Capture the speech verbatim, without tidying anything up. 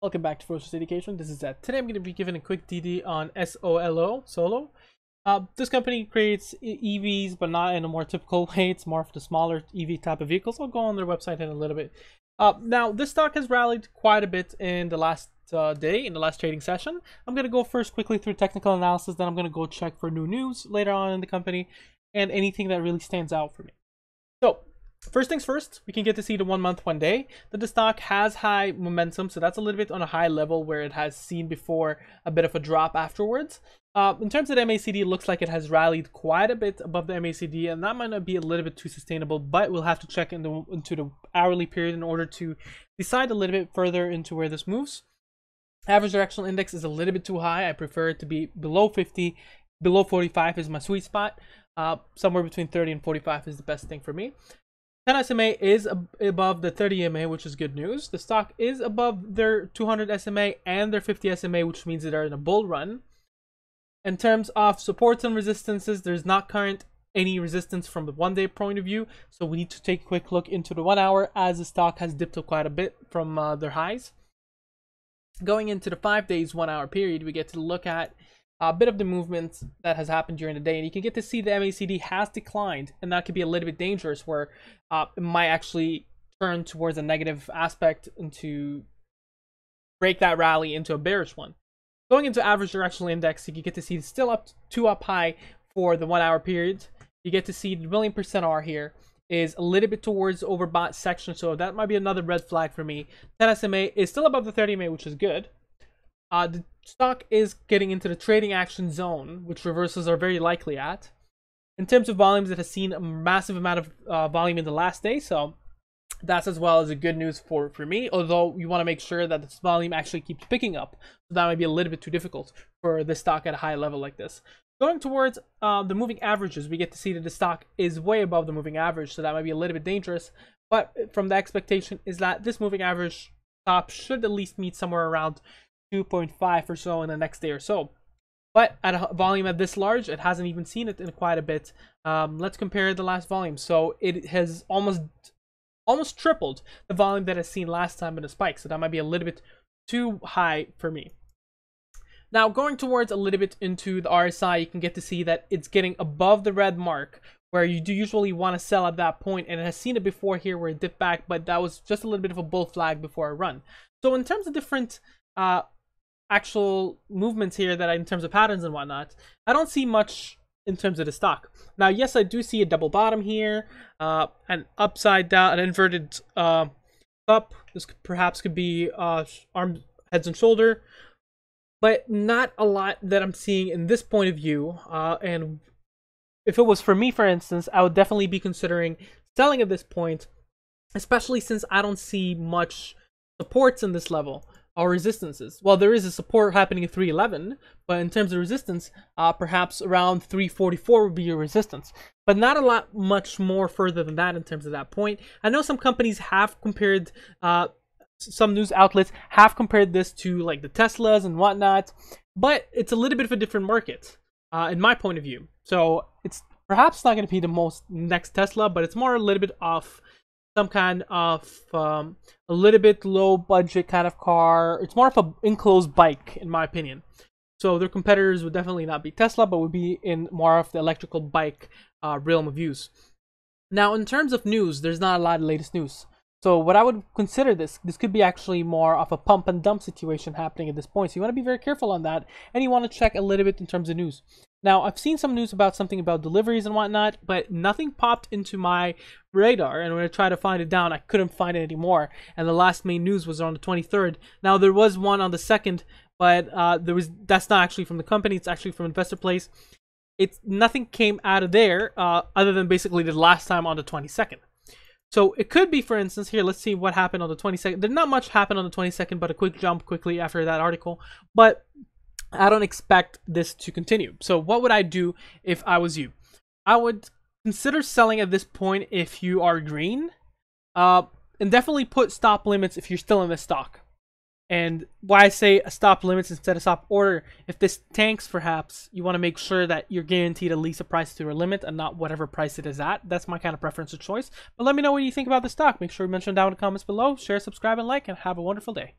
Welcome back to Ferocious Education. This is Zed. Today I'm going to be giving a quick D D on SOLO. Solo. Uh, this company creates E Vs, but not in a more typical way. It's more of the smaller E V type of vehicles. I'll go on their website in a little bit. Uh, now, this stock has rallied quite a bit in the last uh, day, in the last trading session. I'm going to go first quickly through technical analysis, then I'm going to go check for new news later on in the company and anything that really stands out for me. So, first things first, we can get to see the one month, one day that the stock has high momentum. So that's a little bit on a high level where it has seen before a bit of a drop afterwards. Uh, in terms of the M A C D, it looks like it has rallied quite a bit above the M A C D, and that might not be a little bit too sustainable, but we'll have to check in the, into the hourly period in order to decide a little bit further into where this moves. Average directional index is a little bit too high. I prefer it to be below fifty. Below forty-five is my sweet spot. Uh, somewhere between thirty and forty-five is the best thing for me. ten S M A is ab above the thirty M A, which is good news. The stock is above their two hundred S M A and their fifty S M A, which means that they're in a bull run. In terms of supports and resistances, there's not current any resistance from the one day point of view, so we need to take a quick look into the one hour as the stock has dipped up quite a bit from uh, their highs. Going into the five days, one hour period, we get to look at a bit of the movement that has happened during the day, and you can get to see the M A C D has declined, and that could be a little bit dangerous where uh, it might actually turn towards a negative aspect and to break that rally into a bearish one. Going into average directional index, you can get to see it's still up two up high for the one hour period. You get to see the million percent R here is a little bit towards overbought section, so that might be another red flag for me. ten S M A is still above the thirty M A, which is good. Uh, the stock is getting into the trading action zone, which reversals are very likely at. In terms of volumes, it has seen a massive amount of uh, volume in the last day, so that's as well as a good news for, for me, although you want to make sure that this volume actually keeps picking up, so that might be a little bit too difficult for the stock at a high level like this. Going towards uh, the moving averages, we get to see that the stock is way above the moving average, so that might be a little bit dangerous, but from the expectation is that this moving average top should at least meet somewhere around two point five or so in the next day or so, but at a volume at this large, it hasn't even seen it in quite a bit. Um, let's compare the last volume. So it has almost almost tripled the volume that it's seen last time in the spike, so that might be a little bit too high for me. Now, going towards a little bit into the R S I, you can get to see that it's getting above the red mark, where you do usually want to sell at that point, and it has seen it before here where it dipped back, but that was just a little bit of a bull flag before a run. So in terms of different uh, actual movements here that I, in terms of patterns and whatnot, I don't see much in terms of the stock. Now, yes, I do see a double bottom here, uh, an upside down, an inverted uh, up. This could, perhaps could be uh, arms, heads and shoulder, but not a lot that I'm seeing in this point of view. Uh, and if it was for me, for instance, I would definitely be considering selling at this point, especially since I don't see much supports in this level. Our resistances, well, there is a support happening at three eleven, but in terms of resistance, uh, perhaps around three forty-four would be your resistance, but not a lot much more further than that in terms of that point. I know some companies have compared, uh, some news outlets have compared this to like the Teslas and whatnot, but it's a little bit of a different market uh, in my point of view. So it's perhaps not going to be the most next Tesla, but it's more a little bit off. Some kind of um, a little bit low budget kind of car. It's more of an enclosed bike, in my opinion. So their competitors would definitely not be Tesla, but would be in more of the electrical bike uh, realm of use. Now, in terms of news, there's not a lot of latest news. So what I would consider this, this could be actually more of a pump and dump situation happening at this point. So you want to be very careful on that, and you want to check a little bit in terms of news. Now, I've seen some news about something about deliveries and whatnot, but nothing popped into my radar, and when I tried to find it down, I couldn't find it anymore, and the last main news was on the twenty-third. Now, there was one on the second, but uh, there was that's not actually from the company, it's actually from InvestorPlace. It's, nothing came out of there uh, other than basically the last time on the twenty-second. So it could be, for instance, here, let's see what happened on the twenty-second. There's not much happened on the twenty-second, but a quick jump quickly after that article, but I don't expect this to continue. So what would I do if I was you? I would consider selling at this point if you are green, uh, and definitely put stop limits if you're still in this stock. And why I say stop limits instead of stop order, if this tanks perhaps, you want to make sure that you're guaranteed at least a price to your limit and not whatever price it is at. That's my kind of preference or choice. But let me know what you think about the stock. Make sure you mention down in the comments below. Share, subscribe, and like, and have a wonderful day.